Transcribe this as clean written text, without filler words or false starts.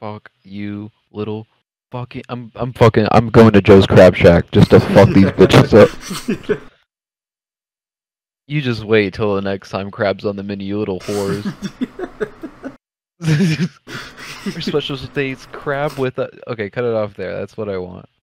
Fuck you, little fucking. I'm going to Joe's Crab Shack just to fuck these bitches up. You just wait till the next time crab's on the menu, you little whores. Our special states crab with a... Okay, cut it off there. That's what I want.